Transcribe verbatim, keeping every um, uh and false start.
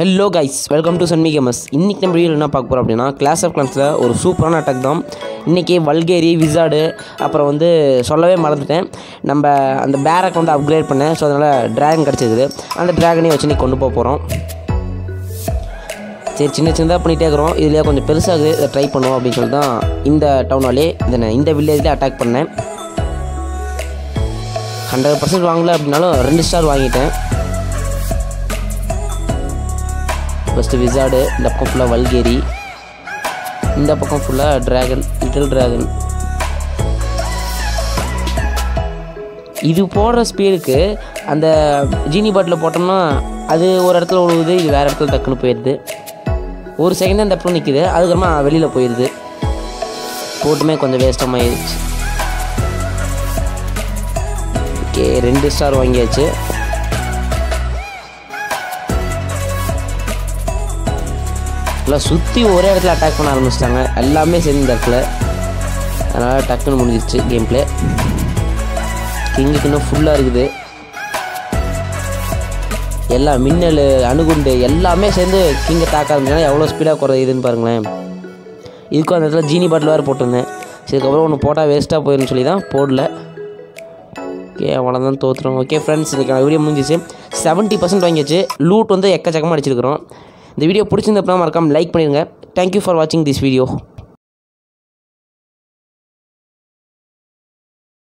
Hello guys, welcome to Shanmi Gamers. இன்னைக்கு நம்ம வீடியோல என்ன பார்க்க போறோம் அப்படினா Clash of clansல ஒரு சூப்பரான அட்டாக் தான். இன்னைக்கு வல்கேரி விசார்ட் அப்புறம் வந்து சொல்லவே மறந்துட்டேன். நம்ம அந்த பேரக் வந்து அப்கிரேட் பண்ணேன். சோ அதனால டிராகன் கிடைச்சது. அந்த டிராகனை வச்சு இன்னைக்கு கொண்டு போக போறோம். சரி சின்ன சின்னதா பண்ணிட்டே இருக்கோம். இதுல கொஞ்சம் பெருசாக இத ட்ரை பண்ணுவோம் அப்படி சொல்லி தான் இந்த டவுனாலே இந்த இந்த வில்லேஜ்ல அட்டாக் பண்ணேன். நூறு சதவீதம் வாங்கல அப்படினாலும் ரெண்டு ஸ்டார் வாங்கிட்டேன். First wizard, இந்த பக்கம் ஃபுல்லாக வல்கேரி, இந்த பக்கம் ஃபுல்லாக ட்ராகன், லிட்டில் ட்ராகன். இது போடுற ஸ்பீடுக்கு அந்த ஜீனி பாட்டில் போட்டோம்னா அது ஒரு இடத்துல உழுவுது, இது வேறு இடத்துல டக்குன்னு போயிடுது. ஒரு செகண்ட் தான் தப்பு நிற்கிது, அதுக்கப்புறமா வெளியில் போயிடுது. போட்டுமே கொஞ்சம் வேஸ்டாக ஆயிடுச்சு. ஓகே, ரெண்டு ஸ்டார் வாங்கியாச்சு. எல்லாம் சுற்றி ஒரே இடத்துல அட்டாக் பண்ண ஆரம்பிச்சிட்டாங்க, எல்லாமே சேர்ந்து இந்த இடத்துல. அதனால் டக்குன்னு முடிஞ்சிருச்சு கேம் பிளே. கிங்குக்கு இன்னும் ஃபுல்லாக இருக்குது, எல்லா மின்னல் அணுகுண்டு எல்லாமே சேர்ந்து கிங்கை தாக்க ஆரம்பிச்சாங்கன்னா எவ்வளோ ஸ்பீடாக குறையுதுன்னு பாருங்களேன். இதுக்கும் அந்த இடத்துல ஜீனி பாட்டில் வேறு போட்டிருந்தேன். இதுக்கப்புறம் ஒன்று போட்டால் வேஸ்ட்டாக போயிடும்னு சொல்லி தான் போடல. ஓகே, அவ்வளோதான், தோற்றுறோம். ஓகே ஃப்ரெண்ட்ஸ், இன்றைக்கான வீடியோ முடிஞ்சிச்சு. செவன்ட்டி பர்சன்ட் வாங்கியாச்சு. லூட் வந்து எக்கச்சக்கமாக அடிச்சிருக்கிறோம். இந்த வீடியோ பிடிச்சிருந்தப்பனா மறக்காமல் லைக் பண்ணிடுங்க. தேங்க்யூ ஃபார் வாட்சிங் திஸ் வீடியோ.